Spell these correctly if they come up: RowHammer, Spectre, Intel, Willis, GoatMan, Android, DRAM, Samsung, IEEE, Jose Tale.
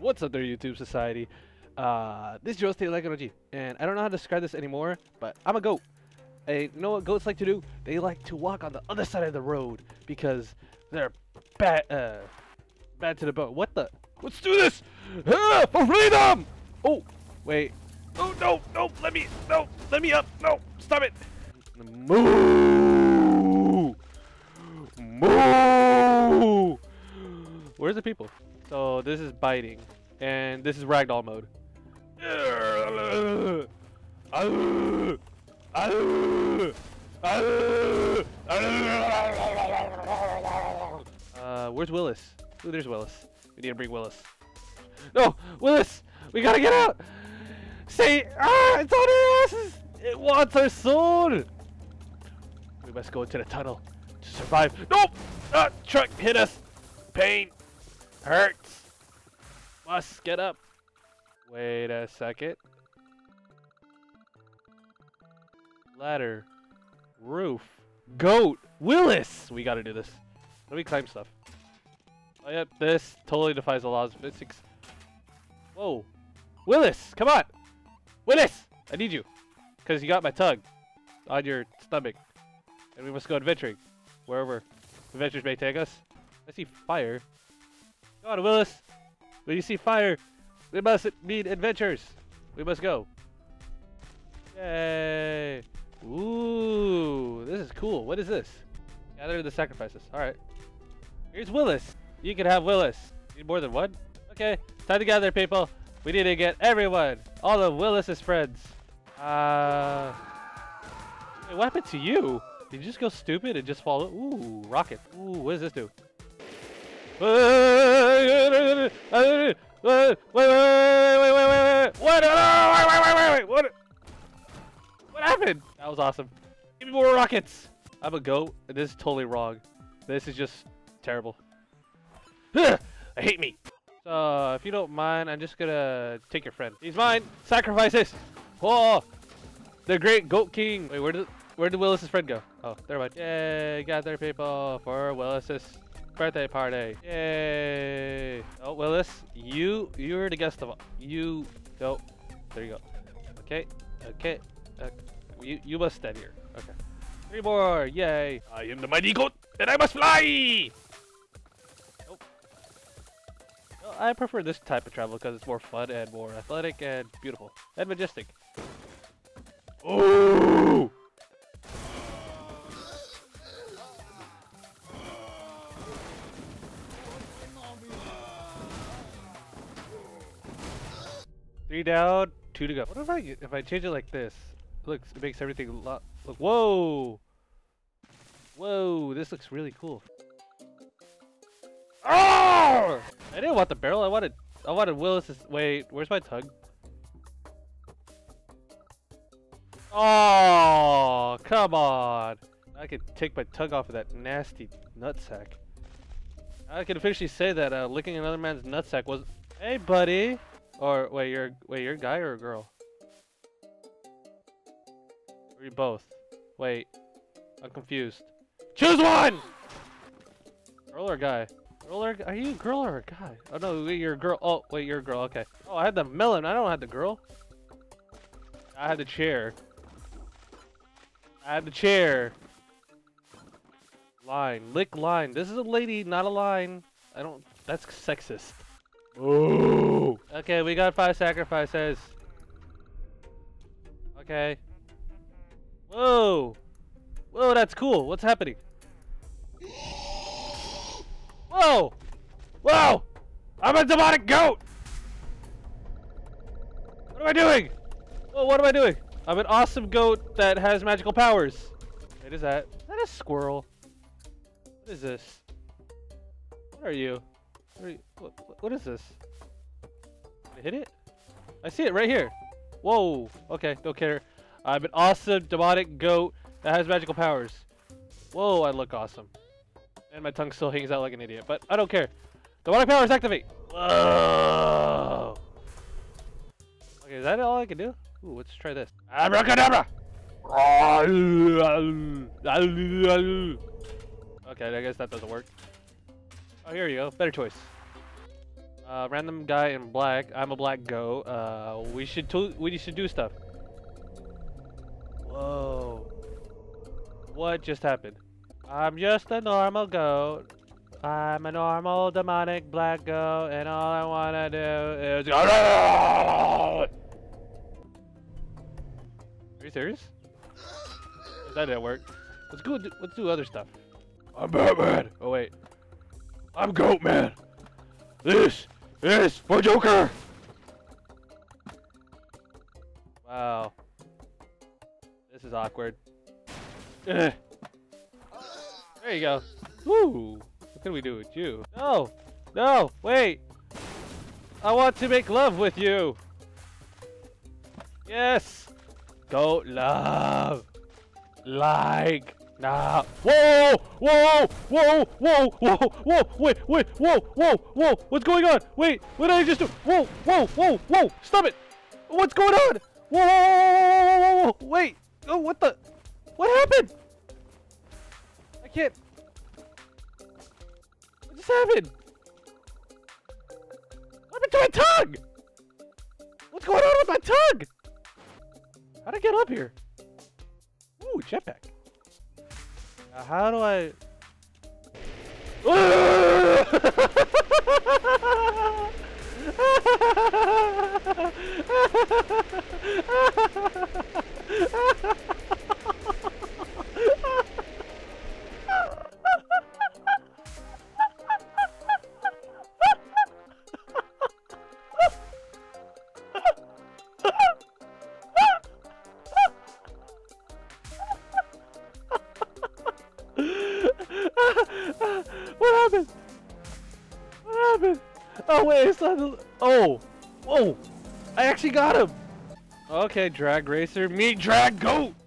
What's up there, YouTube society? This is Jose Tale, and I don't know how to describe this anymore, but I'm a goat. I know what goats like to do. They like to walk on the other side of the road because they're bad to the bone. What the? Let's do this! Ah, for freedom! Oh, wait. Oh, no, let me up. No, stop it. Moo! Moo! Where's the people? So this is biting, and this is ragdoll mode. Where's Willis? Ooh, there's Willis. We need to bring Willis. No, Willis! We gotta get out! Say, ah, it's on our asses! It wants our soul! We must go into the tunnel to survive. Nope! Ah, truck hit us! Pain! Hurts! Must get up! Wait a second. Ladder. Roof. Goat! Willis! We gotta do this. Let me climb stuff. Oh, yep, this totally defies the laws of physics. Whoa! Willis! Come on! Willis! I need you! Because you got my tug on your stomach. And we must go adventuring. Wherever adventures may take us. I see fire. Come on, Willis! When you see fire, we must meet adventures! We must go. Yay! Ooh, this is cool. What is this? Gather the sacrifices. Alright. Here's Willis! You can have Willis. Need more than one? Okay, time to gather, people. We need to get everyone! All of Willis's friends. Wait, what happened to you? Did you just go stupid and just fall? Ooh, rocket. Ooh, what does this do? What happened? That was awesome. Give me more rockets. I'm a goat. This is totally wrong. This is just terrible. I hate me. So if you don't mind, I'm just gonna take your friend. He's mine. Sacrifices. Oh, the great goat king. Wait, where did Willis's friend go? Oh, there we go. Yay! Gather people for Willis's birthday party. Yay! Oh, Willis, you were the guest of all. You go. There you go. Okay. You must stand here. Okay. Three more. Yay! I am the mighty goat, and I must fly. Oh. Well, I prefer this type of travel because it's more fun and more athletic and beautiful and majestic. Oh! Three down, two to go. What if I change it like this? Look, it makes everything a lot. Look, whoa! Whoa, this looks really cool. Oh! I didn't want the barrel. I wanted Willis's. Wait, where's my tongue? Oh, come on! I could take my tongue off of that nasty nutsack. I can officially say that licking another man's nutsack was. Hey, buddy. Or wait, you're a guy or a girl? Or you both? Wait, I'm confused. Choose one. Girl or guy? Girl or are you a girl or a guy? Oh no, wait, you're a girl. Oh wait, you're a girl. Okay. Oh, I had the melon. I don't have the girl. I had the chair. Line, lick line. This is a lady, not a line. I don't. That's sexist. Ooh. Okay, we got 5 sacrifices. Okay. Whoa. Whoa, that's cool. What's happening? Whoa. Whoa. I'm a demonic goat. What am I doing? Whoa, what am I doing? I'm an awesome goat that has magical powers. Wait, is that? Is that a squirrel? What is this? What are you? What is this? Did I hit it? I see it right here. Whoa. Okay, don't care. I'm an awesome demonic goat that has magical powers. Whoa, I look awesome. And my tongue still hangs out like an idiot, but I don't care. Demonic powers activate. Whoa. Okay, is that all I can do? Ooh, let's try this. Abracadabra. Okay, I guess that doesn't work. Oh, here you go. Better choice. Random guy in black. I'm a black go. We should do stuff. Whoa. What just happened? I'm just a normal goat. I'm a normal demonic black goat, and all I wanna do is. Are you serious? That didn't work. Let's go. Let's do other stuff. I'm Batman. Oh wait. I'm Goatman. This is for Joker. Wow. This is awkward. There you go. Woo. What can we do with you? No. No. Wait. I want to make love with you. Yes. Goat love. Like. Nah. Whoa! Whoa! Whoa! Whoa! Whoa! Whoa! Wait! Wait! Whoa! Whoa! Whoa! What's going on? Wait! What did I just do? Whoa! Whoa! Whoa! Whoa! Stop it! What's going on? Whoa! Whoa! Whoa! Wait! Oh! What the? What happened? I can't. What just happened? What happened to my tongue? What's going on with my tongue? How'd I get up here? Ooh! Jetpack. How do I? Oh wait, it's not. Oh, whoa! I actually got him. Okay, drag racer, me drag goat.